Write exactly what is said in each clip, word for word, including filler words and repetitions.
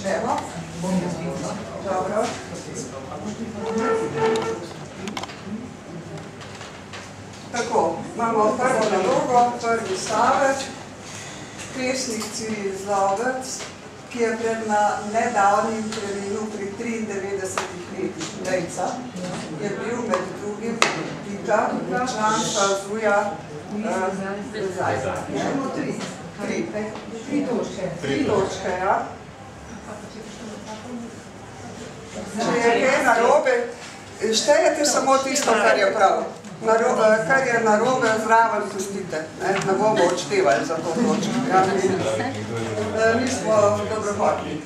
dela. Dobro. Tako, imamo prvo nalogo, prvi stavek, Krešnik Ciril Zlovrc, ki je pred nedavnim preminil pri triindevetdesetih letih dejca, je bil med drugim Pika, član Šalzuja, Zajca. Tri. Tri točke. Tri točke, ja. Če je kaj narobe, štejete samo tisto, kar je prav. Kar je narobe, zraven pustite. Ne bomo odštevali za to točko. Mi smo dobrohotni.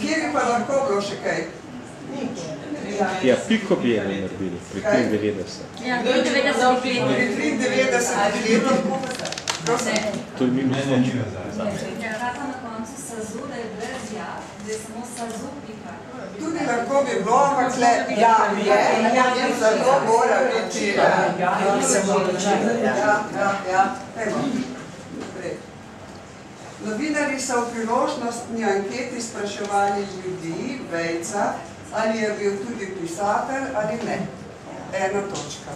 Kjer bi pa lahko bilo še kaj? Ja, piko bi je naredili, pri triindevetdesetih. Ja, pri triindevetdesetih letih. To je minus točko. Rata na koncu sazu, da je brez ja, da je samo sazu pika. Tudi lahko bi bilo, ampak le ja je, in zato mora biti ja. Ja, ja, ja. Evo. Novinari so v priložnostni anketi spraševali ljudi, Vejca, ali je bil tudi pisatelj ali ne. Ena točka.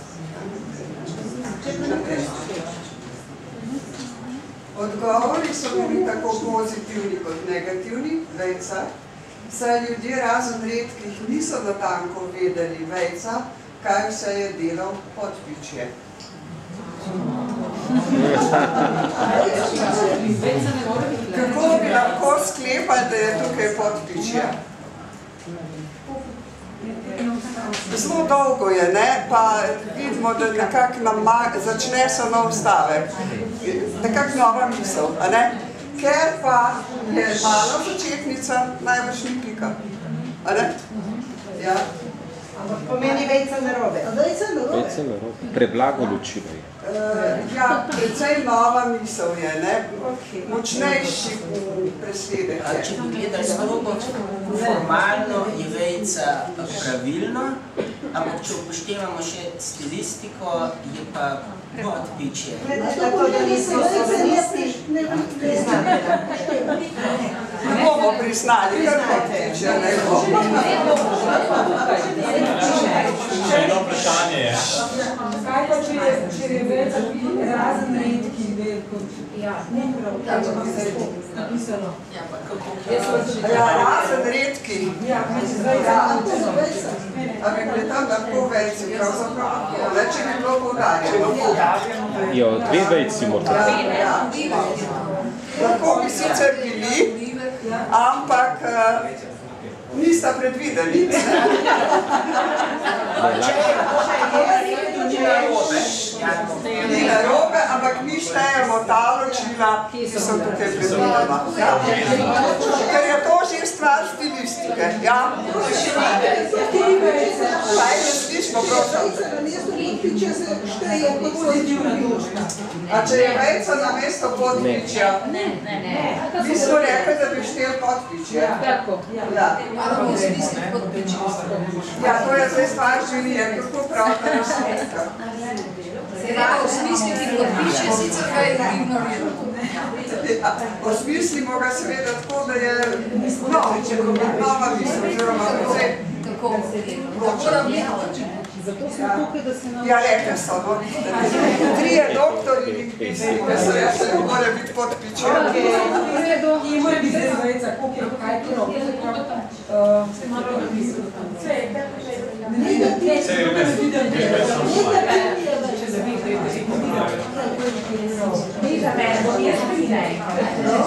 Odgovori so bili tako pozitivni kot negativni, Vejca, saj ljudje razen redkih niso natanko vedeli, Vejca, kaj vse je delal pod pičje. Kako bi lahko sklepali, da je tukaj pod pičje? Zelo dolgo je, ne, pa vidimo, da nekako začne se nov stavek, nekako nova misel, a ne? Ker pa je malo začetnica, najbrž ni pika, a ne? Ja. Ampak pomeni Vejca narobe. Vejca narobe. Preblago ločilo je. Ja, precej nova misel je, ne? Močnejši presledek je. Če pogledaš strogo, formalno je Vejca pravilno, ampak če upoštevamo še stilistiko, je pa podpičje. Tako da nisem stilistih ne priznali. Ne bomo priznali, kar podpičje ne bomo. Še eno vprašanje je. Kaj pa, če je Vejca razen redki del kot ja, ne prav, tako vam se je napisano. Ja, razen redki. Ja, Vejca. A bi bili tam lahko Vejci, pravzaprav? Le, če bi bilo poudarjeno. Jo, dve Vejci morda. Lahko bi sicer bili, ampak nista predvideli. Ni narobe, ampak mi štejemo ta ločila, ki so tukaj predvidena. Ker je to že stvar stilistike. Kaj ne slišmo, prosim? A če je Vejca na mesto podpičja? Ne, ne, ne. Mi smo rekli, da bi štel podpičja. Tako. Ja, to je zdaj stvar želije, kako pravda razsvetka. Osmisliti podpičje, sicer kaj ignoriramo. Osmislimo ga seveda tako, da je nova misel, oziroma vse ročenje. Zato smo tukaj, da se nam... Ja, rekli so, no. Trije doktori, ki so jaz, da mora biti podpičje. Ki mora biti zdaj Vejca, koliko je kaj kiro. Se malo napisal. Sve, kaj pa že? Ni da ti, tukaj si videl. Ni da ti, če zabih, da je da je videl. Ni da me, bo jaz videl.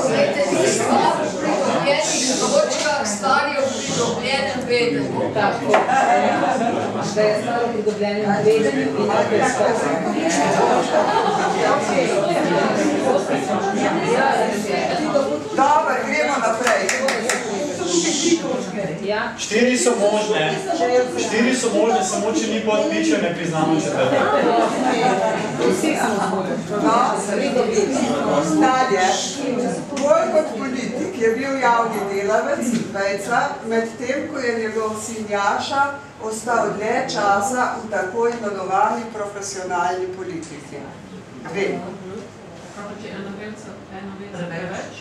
Svete, tisto, pri dobljenih točkah starijo pri dobljenem vedenju. Tako. Da je staro pri dobljenem vedenju in da je staro. Dobar, gremo naprej. Štiri so možne, štiri so možne, samo če ni podpičje, ne priznamo četrte. Vsi so možne. Nadje, bolj kot politik je bil javni delavec Vejca, medtem ko je njegov sin Jaša ostal dlje časa v tako imenovani profesionalni politiki. Dve. Kako če eno več, eno več, preveč?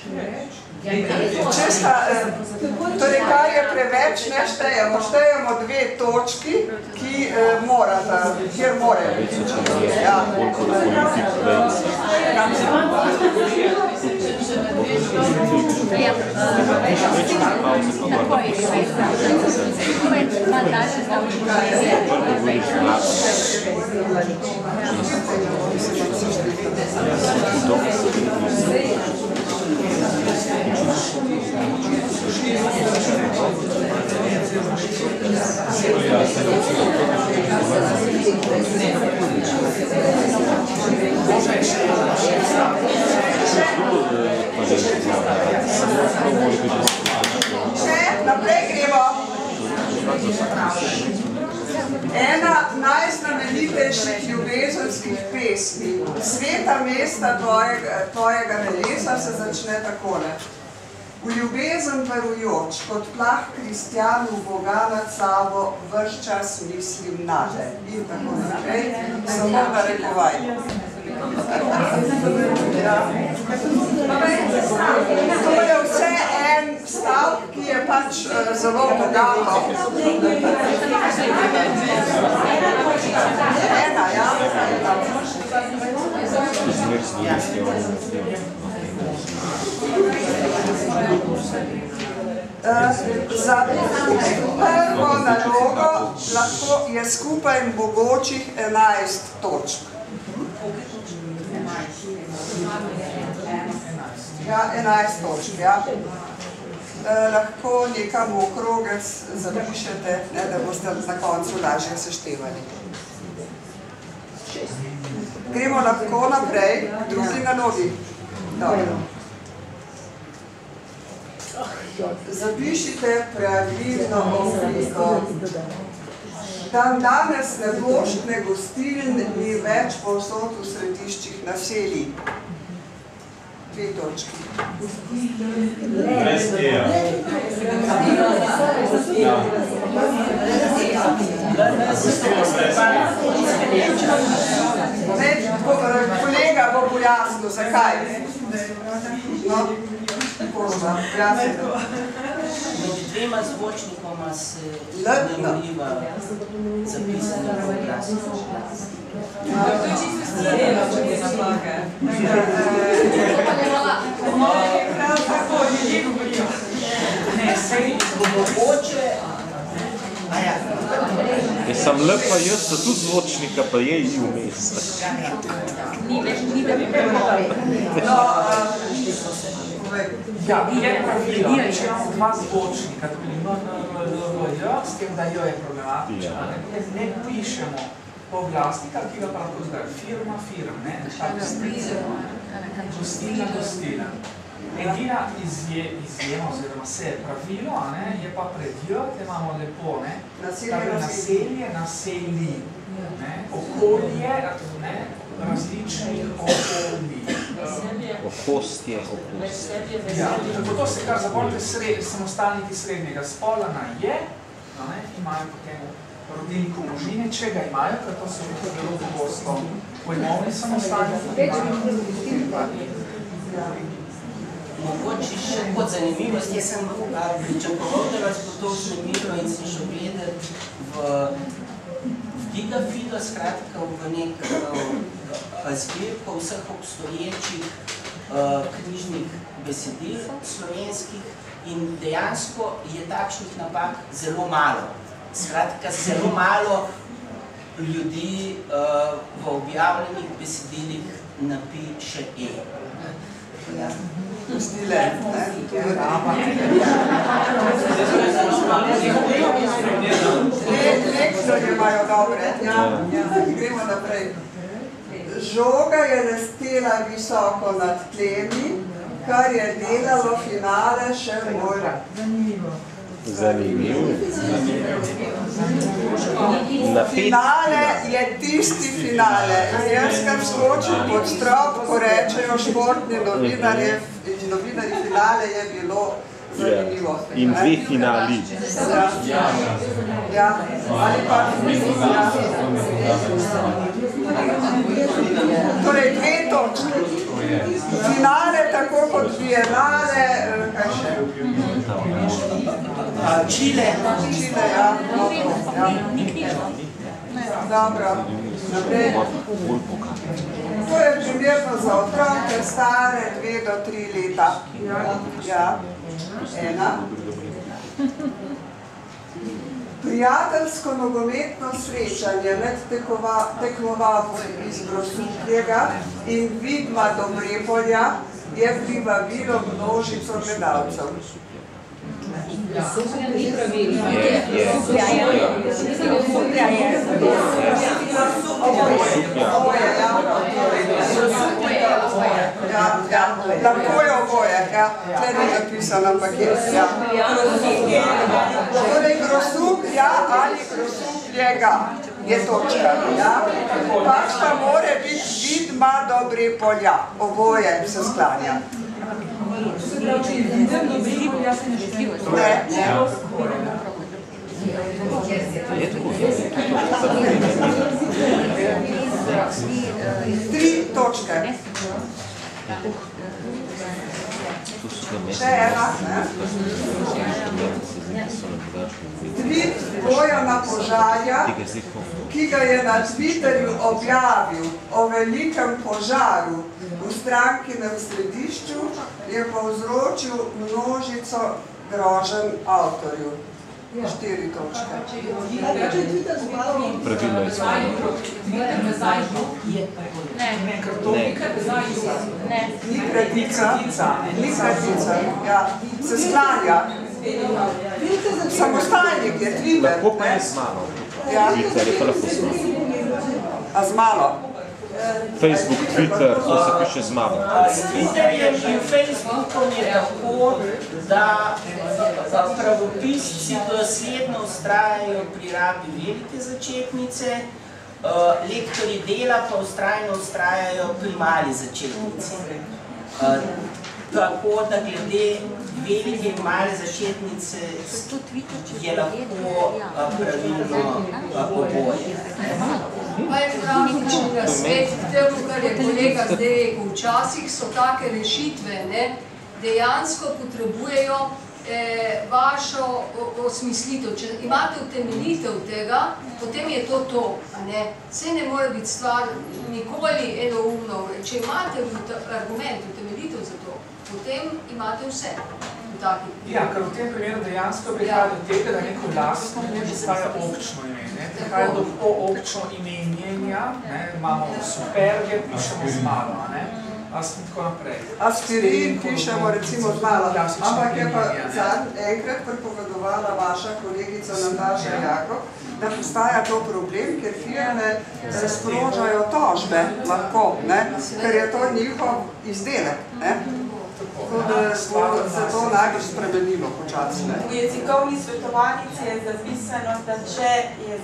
Čista, torej kar je preveč, ne štejemo. Štejemo dve točki, ki mora, kjer mora biti. Še naprej gremo. Ena najznamenitejših ljubezenskih pesmi, Sveta mesta tvojega telesa, se začne takole. V ljubezen verujoč, kot plah kristjan v Boga nad sabo, vrš čas mislim nade. In tako naprej, samo narekovaj. To je vse en stav, ki je pač zelo bogato. Ena, ja? Za prvo nalogo lahko je skupaj mogočih enajst točk. Ja, enajst točk, ja. Lahko nekam v okrogec zapišete, da boste na koncu lažje seštevali. Gremo lahko naprej, drugi nalogi. Zapišite pravilno obliko. Dan danes ne poštne gostiln ni več povsod v središčih naselij. Dve točki. Brez eja. Kolega bo pojasnil, zakaj. No, pošta, pojasnil. Dvema zvočnikoma se nemljiva zapisanja proglasno. To je čisto stredeno, če ne napake. Prav tako, ljudje govorijo. Ne, sej bogoče. Sam L pa jaz, da tudi zvočnika pa je i vmes. Ni več, ni več premovi. No, ja, je profilačeno dva zvočnika, da bi imel L V J, s tem, da jo je problematična. Ne pišemo poglasnika, ki ga prav pozdaj firma, firma, ne? Gostina, gostina. Edina izjema, oziroma se je pravilo, je pa predjo, te imamo lepo, naselje, naselji, okolje, različnih okolij. Okostje, okostje. Ja, tako to se kar zavolite samostalniki srednjega spola na je, imajo potem rodilniko množine, če ga imajo, ker to so veliko zelo pogosto pojmovni samostalniki. Mogoče še kot zanimivost, jaz sem pričakoval, da vas bo to vznemirilo in sem šel gledat v Gigafido, skratka v nek zbirko vseh obstoječih knjižnih besedil slovenskih in dejansko je takšnih napak zelo malo. Skratka, zelo malo ljudi v objavljenih besedilih napiše E. Pustile, ne? To je rama. Lektorje imajo dobre. Gremo naprej. Žoga je lestela visoko nad tlemi, kar je delalo finale še bolj. Zanimivo. Zanimivo. Finale je tisti finale. Jaz kar skočim pod strop, ko rečejo športni novinarji, novinarji finale je bilo zanimivo. In dve finali. Ja, ali pa dve finali. Torej dve točke. Finale tako kot bienale, kaj še? Čile. Čile, ja. Dobro, naprej. To je primerno za otroke stare dve do tri leta. Ja, ena. Prijateljsko nogometno srečanje med tekmovalci iz Grosuplja in Vidma Dobrepolja je privabilo množico gledalcev. Lahko je oboje, ja, tle ni zapisano, ampak je. Torej, Grosuplja ali Grosupljega je točka, ja, pač pa mora biti Vidma Dobrepolja, oboje se sklanja. Tri točke. Še ena, ne? Tvit Bojana Požarja, ki ga je na Twitterju objavil o velikem požaru v Strankinem Središču, je povzročil množico groženj avtorju. Štiri točke. Pravilno je svojeno. Ne. Ni kratica. Ni kratica. Ja. Se sklanja. Samostalnik je Twitter. Lahko pa je z malo. Twitter je pa lahko z malo. A z malo? Facebook, Twitter, to se piše z malo. Twitter je in Facebookom je tako, da pravopisci dosledno vztrajajo pri rabi velike začetnice, lektori dela pa vztrajno vztrajajo pri mali začetnici. Tako da glede velike in male začetnice je lahko pravilno oboje. Pa je pravno nasvet k temu, kar je kolega zdaj rekel. Včasih so take rešitve, dejansko potrebujejo vašo osmislitev. Če imate utemeljitev tega, potem je to to. Vse ne more biti stvar nikoli enoumno. Če imate argument, utemeljitev za to, potem imate vse. Ja, ker v tem primeru dejansko prihaja do tega, da neko lastno ime postaja občno ime. Prihaja do poobčno imenjenja, imamo superge, pišemo z malo, aspirin pišemo recimo z malo, ampak je pa enkrat prepovedovala vaša kolegica Nataša Jakob, da postaja to problem, ker firme sprožajo tožbe lahko, ker je to njihov izdelek. Tako da se to najbolj spremenilo počasi. V jezikovni svetovalnici je zapisano, da če je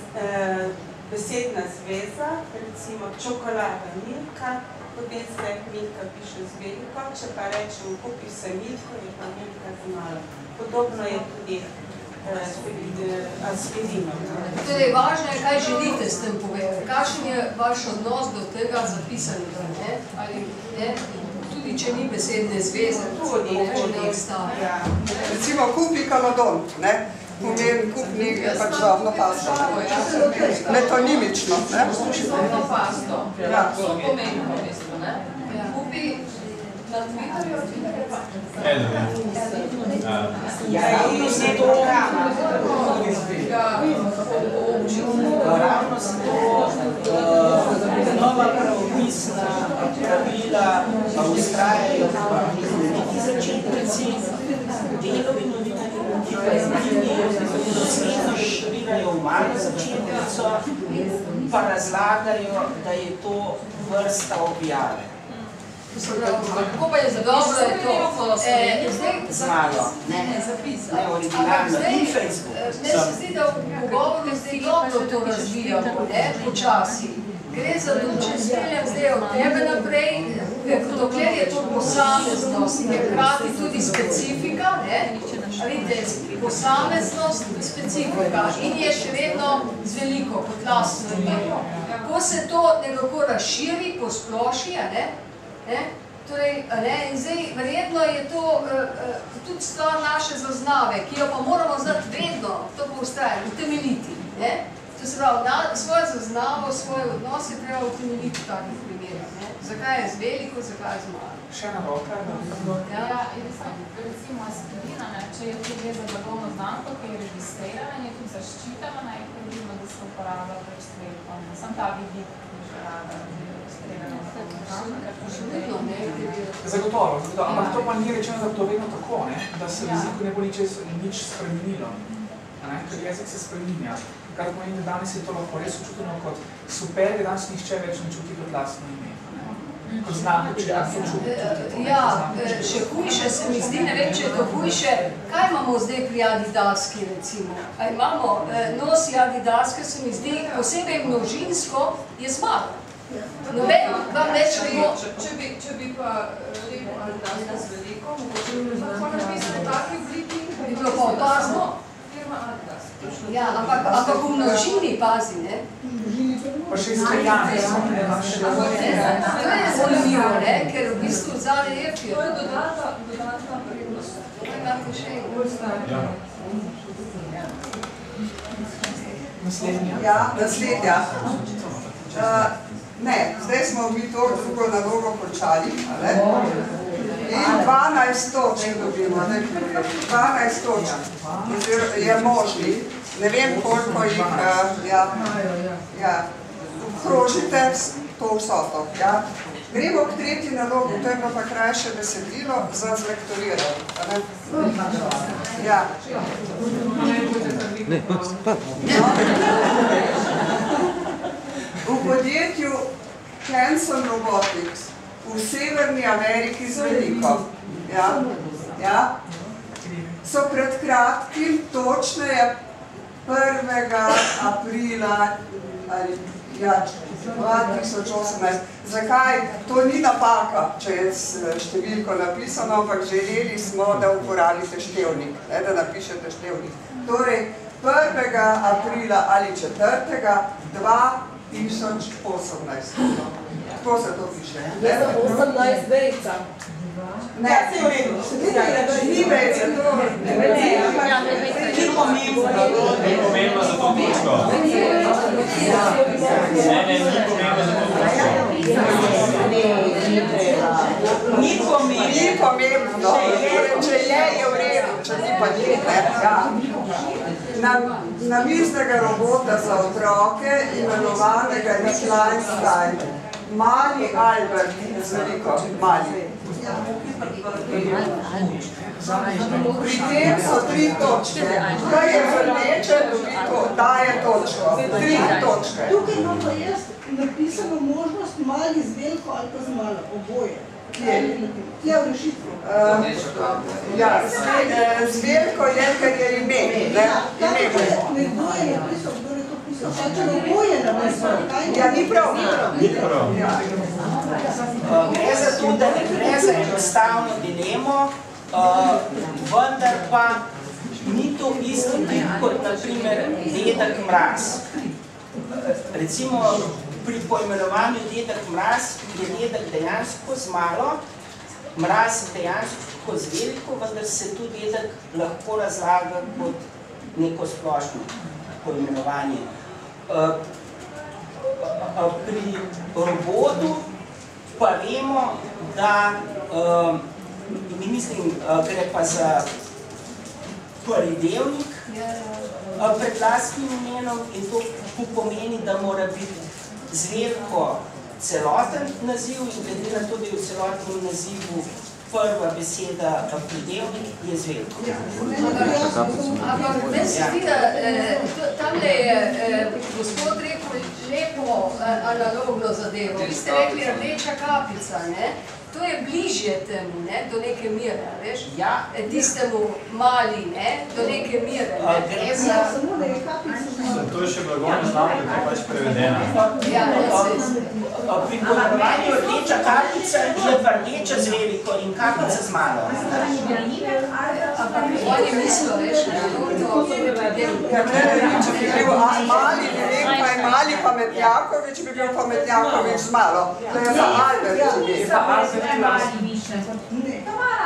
besedna zveza, recimo čokolada Milka, potem se Milka piše z veliko, če pa rečem kupi se Milko, je pa Milka z malo. Podobno je tudi aspirinom. Torej, važno je, kaj želite s tem povedati. Kakšen je vaš odnos do tega zapisanega, ali ne? Tudi če ni besedne zveze, tudi če ne obstaja. Recimo kupi kalodon, ne? Pomeni kupni je pač ravno pasto. Metonimično, ne? Ravno pasto. So pomeni v mesto, ne? Kupi na Twitterju, Twitterju pa. Eno. Ja, ravno se to ravno se to nova pravopisna pravila vztrajajo v neki začetnici, delovi novinarji, ki pa izmenjijo, dosledno širirajo v malo začetnico, pa razlagajo, da je to vrsta objave. Kako pa je zapisano, je to zmalo, neoriginalno in Facebook. Meni se zdi, da v pogovoru zdaj dobro to razvijamo, počasi. Gre za to, če speljem zdaj od tebe naprej, dokler je to posameznost, je hkrati tudi specifika, redkev, posameznost in specifika in je še vedno z veliko kot lastno ime. Ko se to nekako razširi, posploši, in zdaj verjetno je to tudi stvar naše zaznave, ki jo pa moramo znati vedno, to pa ustrajati, utemeljiti. To se pravi, svojo zaznavo, svoje odnose treba utemeljiti v takih primerih. Zakaj je z veliko, zakaj je z malo. Še ena roka. Ja, recimo aspirina, če je tudi za blagovno znamko, ki je registrirana in je tudi zaščitena, je približno, da se uporablja preč strekom. Sam ta vidik, ki je že rada. Zagotovo, ampak to pa ni rečeno, da to vedno tako, da se v jeziku ne bo nič spremenilo, ker jezik se spremenja, kar pomeni, da danes je to lahko res občuteno kot super, da danes nihče več ne čuti kot lastno ime, kot znamo, če tako čuti. Ja, še hujše se mi zdi, ne vem, če je to hujše, kaj imamo zdaj pri adidaski, recimo? Nosi adidaske se mi zdi, posebej množinsko je zmago. Če bi pa lepo ali danes z veliko, mogoče bi lahko napisali v taki obliki, bi bilo pa opazno, firma Adidas. Ja, ampak v množini pazi, ne? Pa še izkrejane so ne naše. To je zanimivo, ne, ker v bistvu zadnje je firma. To je dodatna vrednost. To je tako še eno. Naslednja. Ja, naslednja. Ne, zdaj smo mi to drugo na dolgo končali, in dvanajst točk dobimo, dvanajst točk je možni, ne vem koliko jih, ja, krožite to vsoto. Gremo k tretji nalogi, to je pa krajše besedilo za zlektoriranje. Ja. Ne, pa. V podjetju Hanson Robotics v Severni Ameriki z veliko so pred kratkim, točneje prvega aprila dva tisoč osemnajst. Zakaj? To ni napaka, če je številko napisano, ampak želeli smo, da uporabite števnik, da napišete števnik. Torej, prvega aprila ali četrtega dva tisoč osemnajst. Tako se to piše. Ne za osemnajst verica. Ne, ni verica. Ne, ne, ne. Ni pomembno. Ni pomembno za to točko. Ne, ne, ni pomembno za to točko. Ni pomembno. Ni pomembno. Če je, je v redu. Če ni, pa ni. Namiznega robota za otroke, imenovanega Recline Style. Mali Albert, veliko mali. Pri tem so tri točke. Kaj je vrneče, daje točko. Tri točke. Tukaj imam pa jaz napisano možnost mali z veliko ali pa z malo, oboje. Kje? Kje v rešitvu? Ja, zveljko je, ker je ime. Nekdo je napisal, kdo je to pisal. Še če nekdo je napisal. Ja, ni prav. Gre za to, da ne gre za enostavno dilemo, vendar pa ni to isto tip kot, na primer, Dedek Mraz. Recimo, pri poimenovanju Dedek Mraz je dedek dejansko z malo, mraz je dejansko z veliko, vendar se tu dedek lahko razlaga kot neko splošno poimenovanje. Pri robotu pa vemo, da, mislim, gre pa za prvi delnik pred lastnim imenom in to pomeni, da mora biti zveljko celoten naziv in glede na to, da je v celotnem nazivu prva beseda pridevnik, je zveljko. Ampak meni se zdi, da tamle je gospod rekel lepo analogno zadevo. Vi ste rekli rdeča kapica, ne? To je bližje temu, ne, do neke mire, veš? Ja. Tistemu mali, ne, do neke mire. Gre za... To je še blagovno znamko, ki je pač prevedena. Ja, res je. Pri poimenovanju rdeča kapica je rdeča z veliko in kapica z malo. Oni mislila, veš, to bi bil mali Milek, pa je mali Pametnjakovič, bi bil Pametnjakovič z malo. To je za Albert, če bi. To ima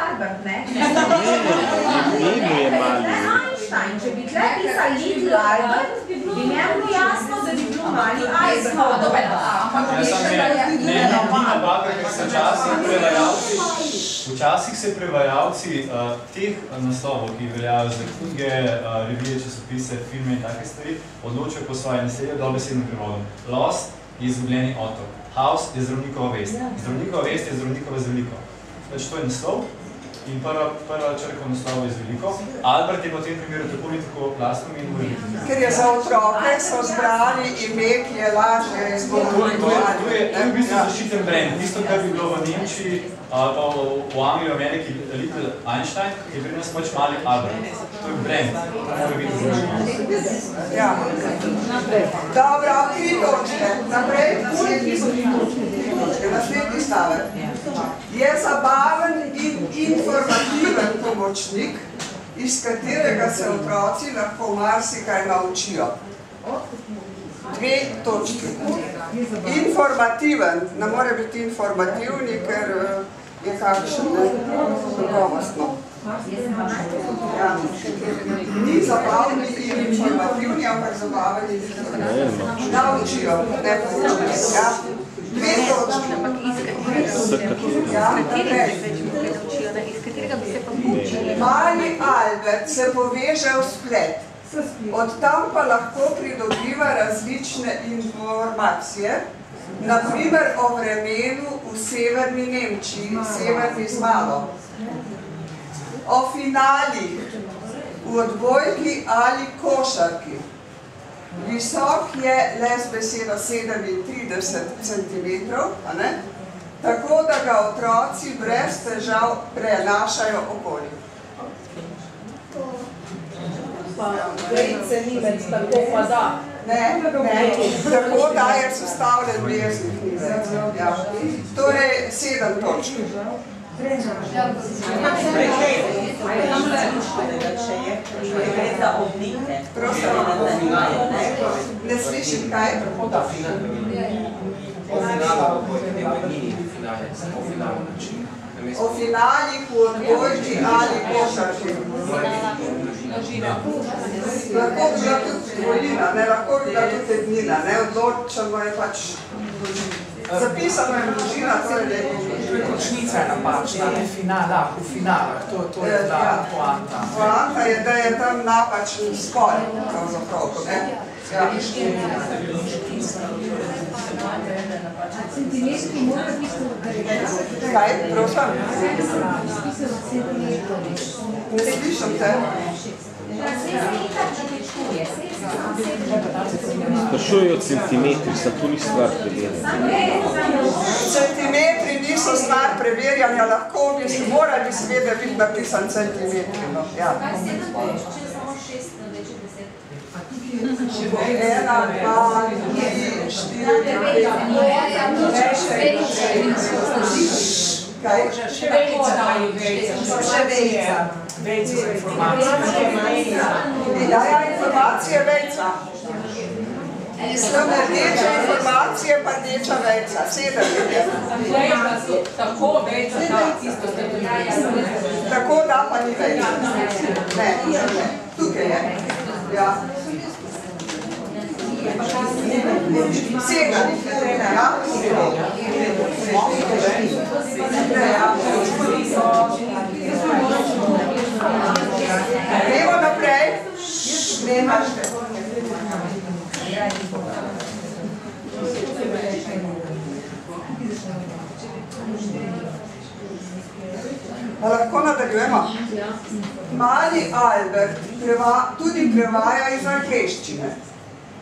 Albert, ne? Ne je mali. Einstein, če bi tle pisal Little Albert, bi njemu jasno, da bi bil mali Albert. Ja, sam je nekaj nabavka, ker se časi predajalci. Včasih se prevajalci uh, teh naslovov, ki veljajo za knjige, uh, revije, časopise, filme in take stvari, odločijo po svoje naslednje dobesednim prevodom. Lost je izgubljeni otok, House je zdravnikova vest, zdravnikova vest je zdravnikova z veliko. Pač to je naslov in prva, prva črka naslova je z veliko. Albert je v tem primeru tako in tako lastno in veliko. Ker je za otroke so zbrali ime, ki je lažje izgovorili. Tu je v bistvu zaščiten brend, tisto, kar bi bilo v Nemčiji, ali pa v Angliji, v Ameriki, Little Einstein, je pri nas pač mali Albert. To je brend, mora biti zračno. Ja. Dobro, tri točke. Naprej, naslednji stavek. Je zabaven in informativen pomočnik, iz katerega se otroci lahko marsikaj naučijo. Dve točke. Informativen, ne more biti informativni, ker je kakšen dogovostno. Ni zabavni in informativni, ampak zabavni. Naučijo, ne pomočni. Dve točke. Mali Albert se poveže v splet. Od tam pa lahko pridobiva različne informacije, na primer o vremenu v severni Nemčiji, severni Zmalo, o finalih v odbojki ali košarki. Visok je le z besedo sedemintrideset centimetrov, tako da ga otroci brez težav prenašajo okoli. Vrejce ni več tako pa da. Ne, ne, tako da je sestavljen breznih nizec. Torej, sedem točk. Prosim, ne slišim kaj? O finalih v odbojki ali košarki. Lahko bi bila tudi volina, lahko bi bila tudi ednina, odločeno je pač dolžina. Zapisano je dolžina, to je nekaj. Končnica je napačna, ne finala, v finalah, to je ta poanta. Poanta je, da je tam napačen skoraj, pravzaprav, ne? Ja. Kaj, prosim? Ne slišam te. Sprašujejo centimetri, sem tu ni stvar preverjanja. Centimetri niso stvar preverjanja, lahko bi si morali seveda biti napisan centimetri. Kaj se je tako, če samo šest na več od deset? Ena, dva, tri, štiri, pet. Kaj? Še velica daji vejca. Še velica. Vejci so informacije. Ja, ja, informacije vejca. Sem rdeča informacije pa rdeča vejca. Sedem je. Tako vejca da isto vejca. Tako da pa ni vejca. Ne, ne. Tukaj je. Ja. Vsega. Ja? Gremo naprej. Lahko nadaljujemo? Mali Albert tudi prevaja iz angleščine.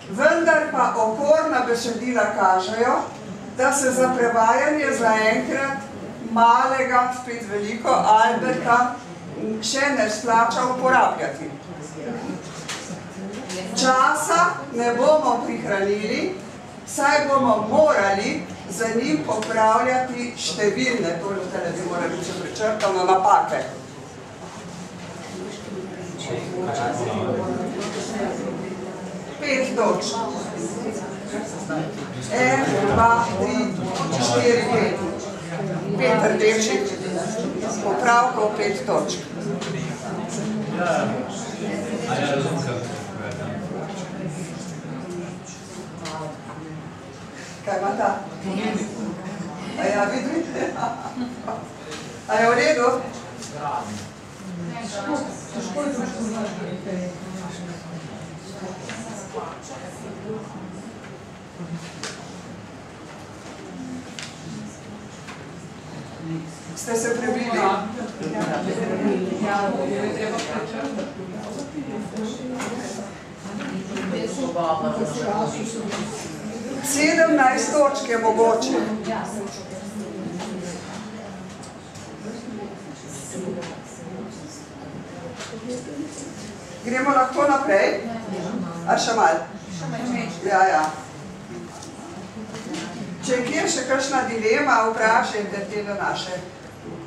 Vendar pa okorna besedila kažejo, da se za prevajanje zaenkrat malega, spet veliko, Alberta še ne splača uporabljati. Časa ne bomo prihranili, saj bomo morali za njim popravljati številne, torej bi morali, če prečrtamo, napake. Pet točk. En, dva, tri, štiri, pet. Pet rdečih, popravkov pet točk. Kaj ima ta? A ja, vidite? A je v redu? Težko je to škoditi. Ste se prebili? sedemnajst točk je mogoče. Gremo lahko naprej? Ali še malo? Ja, ja. Če je kjer še kakšna dilema, vprašajte tele naše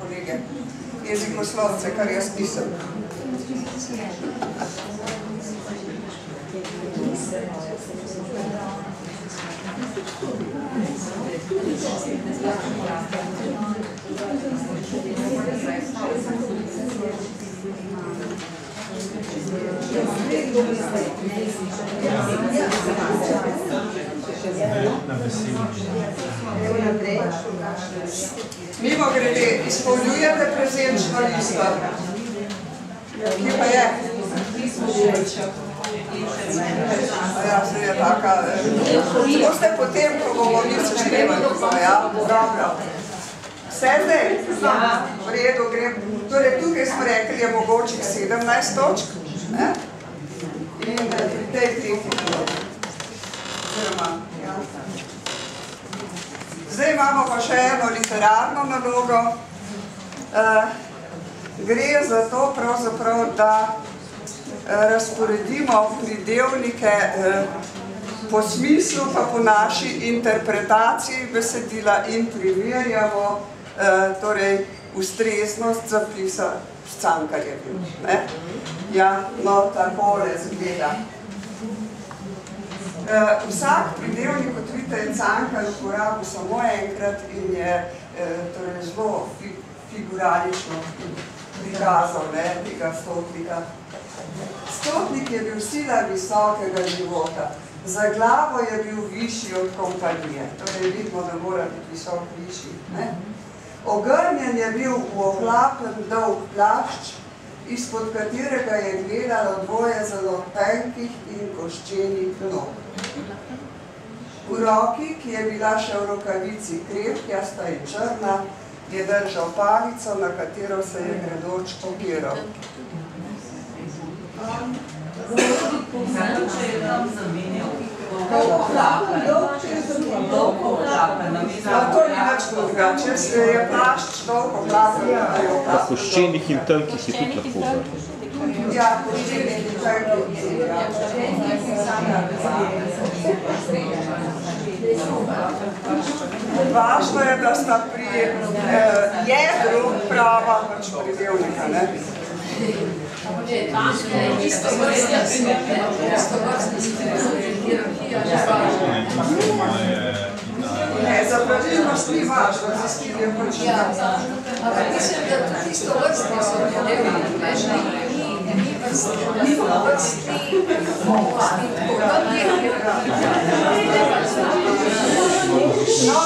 kolege, jezikoslovce, kar jaz nisem. Mimo grede, izpolnjujete prezenčno listo. Kje pa je? Ja, zdaj je taka. Boste potem, ko bomo nič števali. Ja, dobro. Vse zdaj? V redu grem. Torej, tukaj smo rekli, je mogočih sedemnajst točk. In tej tehniki. Zdaj imamo pa še eno literarno nalogo. Gre za to pravzaprav, da razporedimo pridevnike po smislu, pa po naši interpretaciji besedila in primerjamo torej ustreznost zapisa s Cankarjevim. Ja, no, takole zgleda. Vsak pridevnik, kot vidite, je Cankar uporabil samo enkrat in je zelo figuralično prikazal tega stotnika. Stotnik je bil sila visokega života. Za glavo je bil višji od kompanije. Torej vidimo, da mora biti visok višji. Ogrnjen je bil v ohlapen dolg plašč, izpod katerega je gledalo dvoje zelo tenkih in koščenih nog. V roki, ki je bila še v rokavici krepkjasta in črna, je držal pavico, na katero se je gredoč opiral. Zato, če je tam zamenjal dolgo ohlapen, to ni več dolga, če je plašč dolgo ohlapen, da je ohlapen. Koščenih in tenkih je tudi lahko ohlapen. Ja, koščenih in tenkih. Važno je, da sta pri jedru prava pač pridevnika, ne? Ne, za pravilnost ni važno, za stil je počinjati. Ampak mislim, da tudi istovrstni so pridevniki. Ni vrsti, ni vrsti, vrsti, vrsti. No,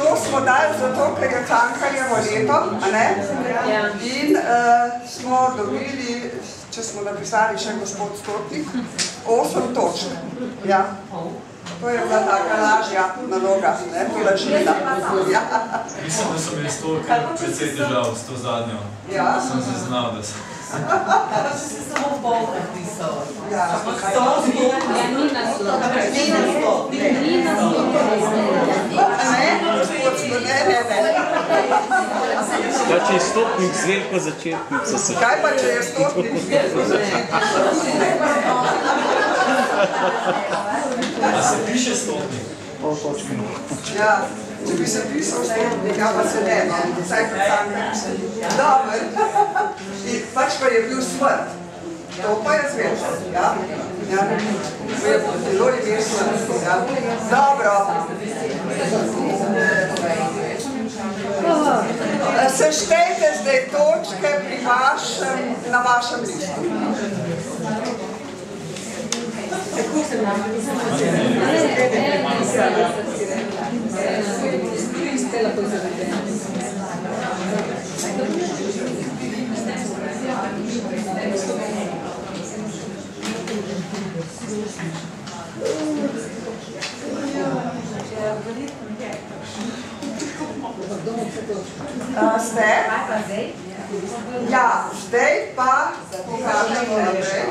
to smo dali zato, ker je Cankarjevo leto, a ne? In smo dobili, če smo napisali še gospod Stotnik, osem točk. Ja. To je bila taka lažja naloga, ne, to lažina. Mislim, da sem jaz to precej težav s to zadnjo. Sem se znal, da sem. Kada če si samo v bolj napisal? Ja. Ni na sto. Ni na sto. Ni na sto. Ne? Ne, ne, ne. Kaj če je stotnik zveljko začetnico se... Kaj pa če je stotnik zveljko začetnico? A se piše stotnik? O, točki. Ja. Če bi se pisal stotnika, pa se ne, no, vsaj kot Cankar. Dober. Pač pa je bil smrt. толпа я сверху, да? Да. Сверху, тяжелый вверх, да? Да, обратно. Сочтайте здесь точкой при вашем, на вашем листе. Ste? Ja, zdaj pa pokažemo naprej.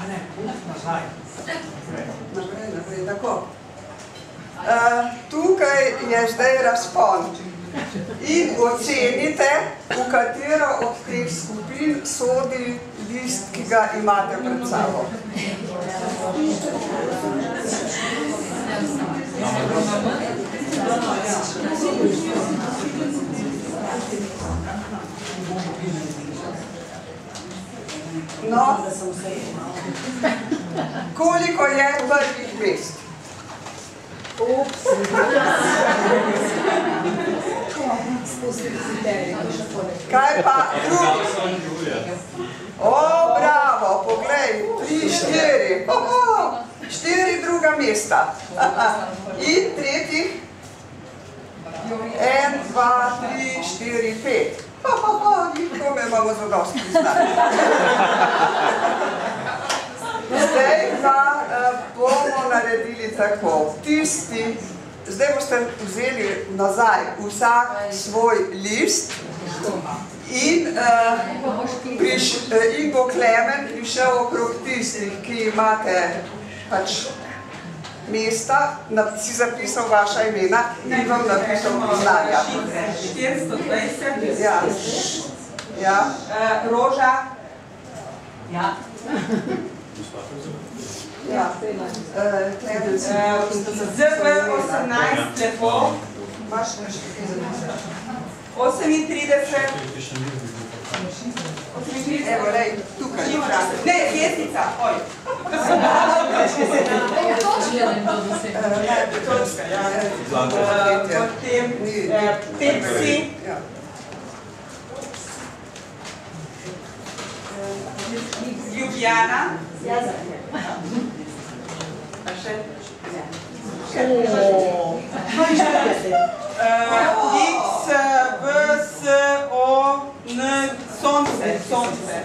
A ne, nazaj. Naprej, naprej, tako. Tukaj je zdaj razpon. In ocenite, v katero od teh skupin sodi list, ki ga imate pred sabo. No, koliko je prvih mest? Ups. Kaj pa drugi? O, bravo, poglej, tri, štiri. Štiri druga mesta. In tretji? En, dva, tri, štiri, pet. Niko me imamo zadosti znati. Zdaj pa bomo naredili tako. Tisti, zdaj boste vzeli nazaj vsak svoj list in bo Klemen prišel okrog tistih, ki imate pač mesta, si zapisal vaša imena in vam napisal priznanja. štiristo dvajset, Roža, zet ve osemnajst, Lepo, osemintrideset, evo, lej, tukaj. Ne, Vesnica, oj. Potem Pepsi. Ljubljana. Pa še? X, V, S, O, N, Sonce, Sonce.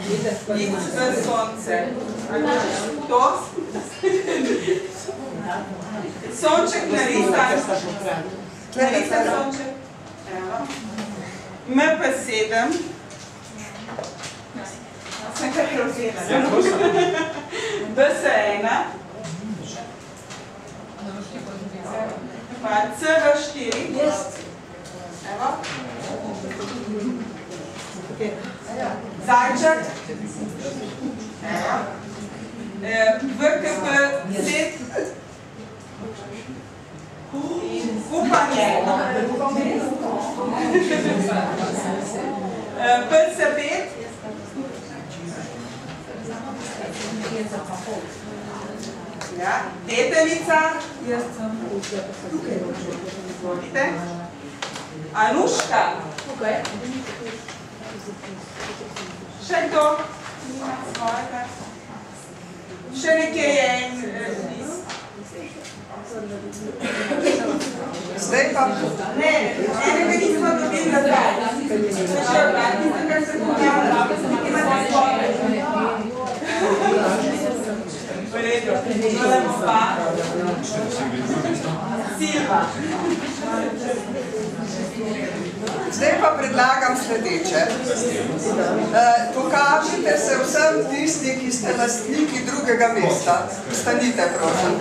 X, V, Sonce. To? Sonček narisa. Narisa Sonček. M, pa sedem. Sem kar prozirala. B, S, ena. Pa ce ve štiri. Evo. Zajček. ve ka pe zet. Kupanje. pe ce pet. Detevica. Vodite. Anuška. Še kdo? Še nekje je en list. Zdaj pa... Ne, enega nismo dobili nazaj. Še odlaj, nisem kar se pomjala. Imate svoje. Vredo, gledamo pa Silva. Zdaj pa predlagam sledeče. Pokažite se vsem tisti, ki ste lastniki drugega mesta. Stanite, prosim.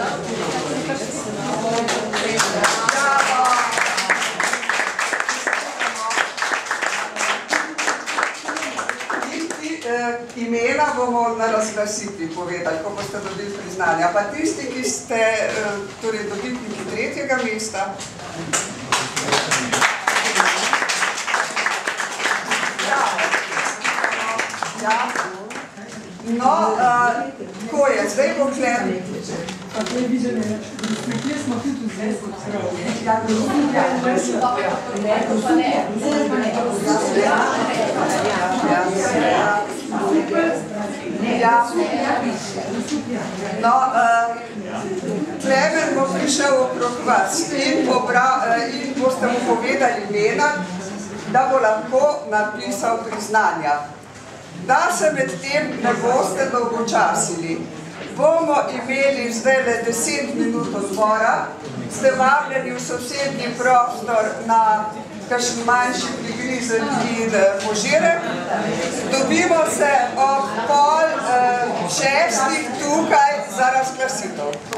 Bravo! Imena bomo na razglasitvi povedali, ko boste dobili priznanja. Pa tisti, ki ste dobitniki tretjega mesta. No, ko je, zdaj bo Kler. Tako je viđene, nekje smo tudi zdaj skopirali. No, Klemen bo prišel okrog vas in boste mu povedali imena, da bo lahko napisal priznanja. Da se med tem ne boste dolgočasili. Bomo imeli zdaj le deset minut odbora, ste vabljeni v sosednji prostor na kakšen manjši prigrizen in požirek. Dobimo se ob pol šestih tukaj za razglasitev.